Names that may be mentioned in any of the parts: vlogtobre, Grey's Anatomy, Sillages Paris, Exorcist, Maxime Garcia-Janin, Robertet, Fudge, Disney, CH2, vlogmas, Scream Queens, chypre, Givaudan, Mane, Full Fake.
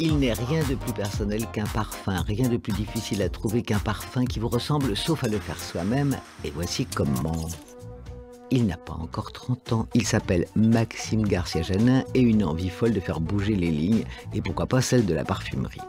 Il n'est rien de plus personnel qu'un parfum, rien de plus difficile à trouver qu'un parfum qui vous ressemble, sauf à le faire soi-même, et voici comment. Il n'a pas encore 30 ans, il s'appelle Maxime Garcia-Janin et une envie folle de faire bouger les lignes, et pourquoi pas celle de la parfumerie.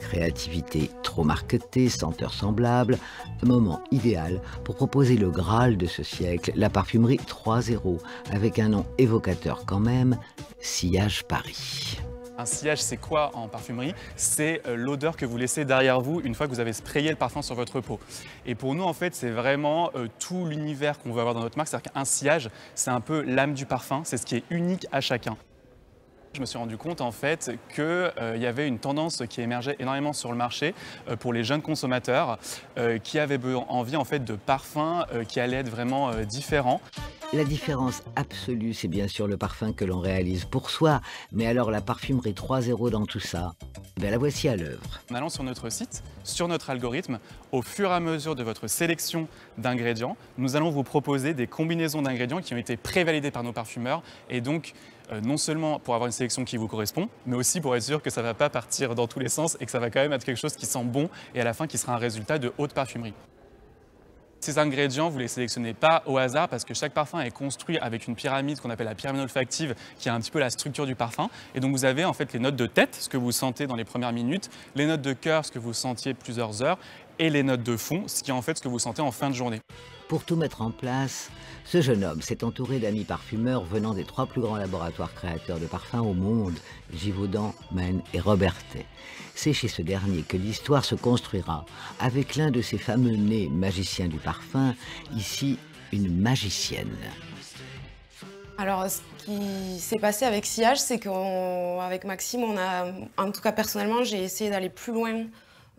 Créativité trop marketée, senteur semblable, moment idéal pour proposer le Graal de ce siècle, la parfumerie 3.0, avec un nom évocateur quand même, Sillages Paris. Un sillage, c'est quoi en parfumerie? C'est l'odeur que vous laissez derrière vous une fois que vous avez sprayé le parfum sur votre peau. Et pour nous, en fait, c'est vraiment tout l'univers qu'on veut avoir dans notre marque. C'est-à-dire qu'un sillage, c'est un peu l'âme du parfum, c'est ce qui est unique à chacun. Je me suis rendu compte en fait qu'il y avait une tendance qui émergeait énormément sur le marché pour les jeunes consommateurs qui avaient envie en fait de parfums qui allaient être vraiment différents. La différence absolue, c'est bien sûr le parfum que l'on réalise pour soi, mais alors la parfumerie 3.0 dans tout ça, ben la voici à l'œuvre. En allant sur notre site, sur notre algorithme, au fur et à mesure de votre sélection d'ingrédients, nous allons vous proposer des combinaisons d'ingrédients qui ont été prévalidées par nos parfumeurs et donc non seulement pour avoir une sélection qui vous correspond, mais aussi pour être sûr que ça ne va pas partir dans tous les sens et que ça va quand même être quelque chose qui sent bon et à la fin qui sera un résultat de haute parfumerie. Ces ingrédients, vous ne les sélectionnez pas au hasard parce que chaque parfum est construit avec une pyramide qu'on appelle la pyramide olfactive qui a un petit peu la structure du parfum. Et donc vous avez en fait les notes de tête, ce que vous sentez dans les premières minutes, les notes de cœur, ce que vous sentiez plusieurs heures, et les notes de fond, ce qui est en fait ce que vous sentez en fin de journée. Pour tout mettre en place, ce jeune homme s'est entouré d'amis parfumeurs venant des 3 plus grands laboratoires créateurs de parfums au monde, Givaudan, Mane et Robertet. C'est chez ce dernier que l'histoire se construira, avec l'un de ces fameux nés magiciens du parfum, ici une magicienne. Alors, ce qui s'est passé avec Sillages, c'est qu'avec Maxime, on a, en tout cas personnellement, j'ai essayé d'aller plus loin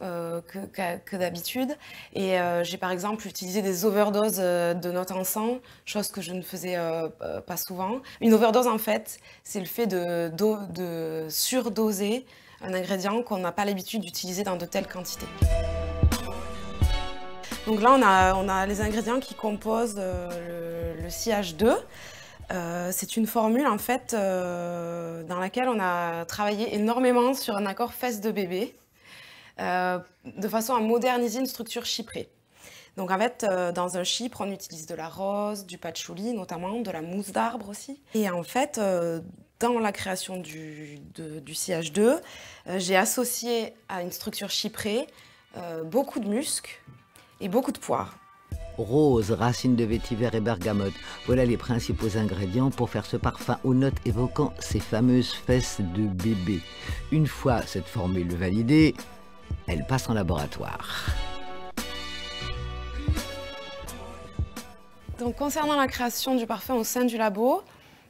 que d'habitude, et j'ai par exemple utilisé des overdoses de notes encens, chose que je ne faisais pas souvent. Une overdose en fait, c'est le fait de surdoser un ingrédient qu'on n'a pas l'habitude d'utiliser dans de telles quantités. Donc là on a les ingrédients qui composent le CH2. C'est une formule en fait dans laquelle on a travaillé énormément sur un accord fesses de bébé. De façon à moderniser une structure chyprée. Donc en fait, dans un chypre, on utilise de la rose, du patchouli notamment, de la mousse d'arbre aussi. Et en fait, dans la création du CH2, j'ai associé à une structure chyprée beaucoup de musc et beaucoup de poire. Rose, racines de vétiver et bergamote, voilà les principaux ingrédients pour faire ce parfum aux notes évoquant ces fameuses fesses de bébé. Une fois cette formule validée, elle passe en laboratoire. Donc concernant la création du parfum au sein du labo,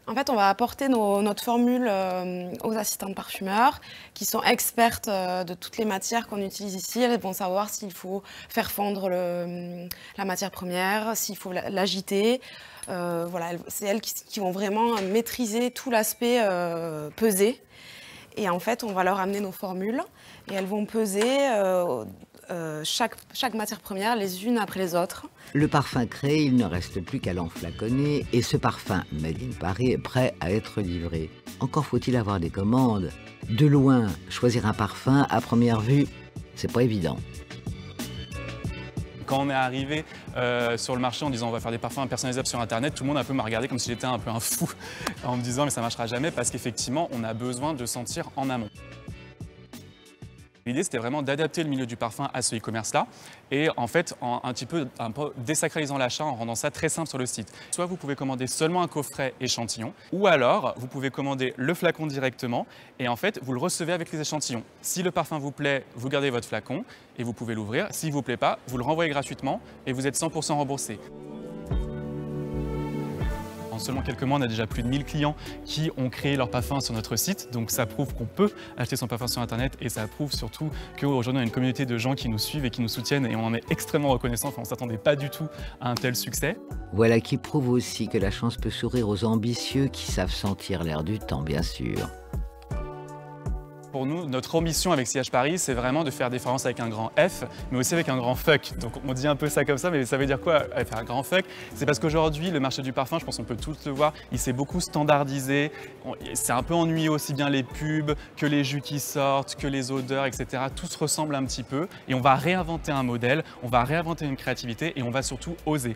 en fait on va apporter notre formule aux assistantes parfumeurs qui sont expertes de toutes les matières qu'on utilise ici. Elles vont savoir s'il faut faire fondre la matière première, s'il faut l'agiter. Voilà, c'est elles qui vont vraiment maîtriser tout l'aspect pesé. Et en fait, on va leur amener nos formules et elles vont peser chaque matière première les unes après les autres. Le parfum créé, il ne reste plus qu'à l'enflaconner et ce parfum Made in Paris est prêt à être livré. Encore faut-il avoir des commandes. De loin, choisir un parfum à première vue, c'est pas évident. Quand on est arrivé sur le marché en disant on va faire des parfums personnalisables sur internet, tout le monde un peu m'a regardé comme si j'étais un peu un fou en me disant mais ça ne marchera jamais parce qu'effectivement on a besoin de sentir en amont. L'idée c'était vraiment d'adapter le milieu du parfum à ce e-commerce là et en fait un peu désacralisant l'achat en rendant ça très simple sur le site. Soit vous pouvez commander seulement un coffret échantillon ou alors vous pouvez commander le flacon directement et en fait vous le recevez avec les échantillons. Si le parfum vous plaît, vous gardez votre flacon et vous pouvez l'ouvrir. S'il ne vous plaît pas, vous le renvoyez gratuitement et vous êtes 100% remboursé. En seulement quelques mois, on a déjà plus de 1000 clients qui ont créé leur parfum sur notre site. Donc ça prouve qu'on peut acheter son parfum sur internet et ça prouve surtout qu'aujourd'hui on a une communauté de gens qui nous suivent et qui nous soutiennent et on en est extrêmement reconnaissant. Enfin, on ne s'attendait pas du tout à un tel succès. Voilà qui prouve aussi que la chance peut sourire aux ambitieux qui savent sentir l'air du temps, bien sûr. Pour nous, notre ambition avec Sillages Paris, c'est vraiment de faire des fragrances avec un grand F, mais aussi avec un grand fuck. Donc on dit un peu ça comme ça, mais ça veut dire quoi, faire un grand fuck? C'est parce qu'aujourd'hui, le marché du parfum, je pense qu'on peut tous le voir, il s'est beaucoup standardisé. C'est un peu ennuyeux aussi bien les pubs que les jus qui sortent, que les odeurs, etc. Tout se ressemble un petit peu et on va réinventer un modèle, on va réinventer une créativité et on va surtout oser.